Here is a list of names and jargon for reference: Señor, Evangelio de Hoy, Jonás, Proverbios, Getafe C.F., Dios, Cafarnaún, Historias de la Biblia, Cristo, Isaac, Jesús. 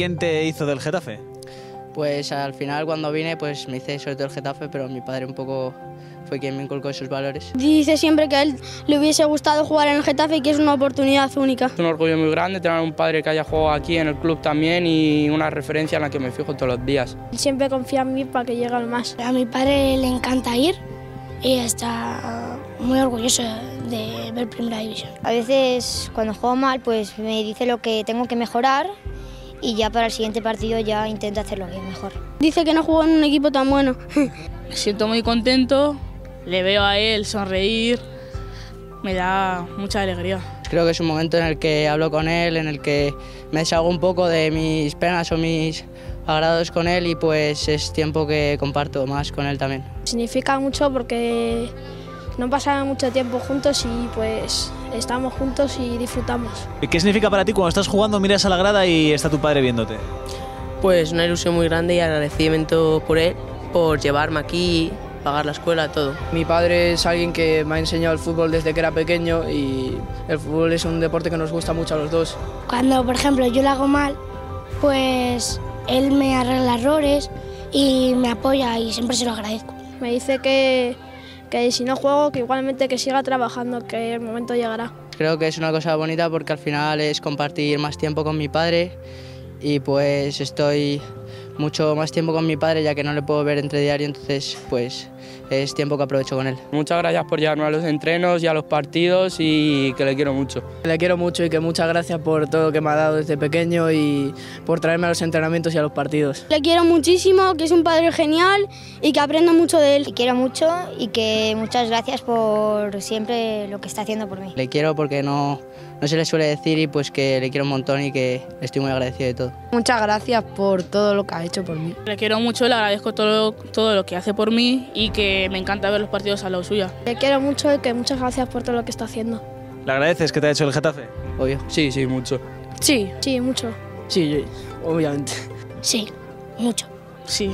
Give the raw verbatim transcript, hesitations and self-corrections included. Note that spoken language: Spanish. ¿Quién te hizo del Getafe? Pues al final cuando vine pues me hice sobre todo el Getafe, pero mi padre un poco fue quien me inculcó esos valores. Dice siempre que a él le hubiese gustado jugar en el Getafe y que es una oportunidad única. Es un orgullo muy grande tener un padre que haya jugado aquí en el club también y una referencia en la que me fijo todos los días. Siempre confía en mí para que llegue al más. A mi padre le encanta ir y está muy orgulloso de ver Primera División. A veces cuando juego mal pues me dice lo que tengo que mejorar y ya para el siguiente partido ya intento hacerlo bien mejor. Dice que no jugó en un equipo tan bueno. Me siento muy contento, le veo a él sonreír, me da mucha alegría. Creo que es un momento en el que hablo con él, en el que me deshago un poco de mis penas o mis agrados con él y pues es tiempo que comparto más con él también. Significa mucho porque no pasamos mucho tiempo juntos y pues estamos juntos y disfrutamos. ¿Qué significa para ti cuando estás jugando, miras a la grada y está tu padre viéndote? Pues una ilusión muy grande y agradecimiento por él, por llevarme aquí, pagar la escuela, todo. Mi padre es alguien que me ha enseñado el fútbol desde que era pequeño y el fútbol es un deporte que nos gusta mucho a los dos. Cuando, por ejemplo, yo lo hago mal, pues él me arregla errores y me apoya y siempre se lo agradezco. Me dice que... que si no juego, que igualmente que siga trabajando, que el momento llegará. Creo que es una cosa bonita porque al final es compartir más tiempo con mi padre y pues estoy mucho más tiempo con mi padre ya que no le puedo ver entre diario, entonces pues es tiempo que aprovecho con él. Muchas gracias por llevarme a los entrenos y a los partidos y que le quiero mucho. Le quiero mucho y que muchas gracias por todo lo que me ha dado desde pequeño y por traerme a los entrenamientos y a los partidos. Le quiero muchísimo, que es un padre genial y que aprendo mucho de él. Le quiero mucho y que muchas gracias por siempre lo que está haciendo por mí. Le quiero porque no, no se le suele decir y pues que le quiero un montón y que estoy muy agradecido de todo. Muchas gracias por todo lo que ha hecho por mí. Le quiero mucho, le agradezco todo, todo lo que hace por mí y que me encanta ver los partidos a lo suyo. Le quiero mucho y que muchas gracias por todo lo que está haciendo. ¿Le agradeces que te ha hecho el Getafe? Obvio. Sí, sí, mucho. Sí, sí, mucho. Sí, obviamente. Sí, mucho. Sí.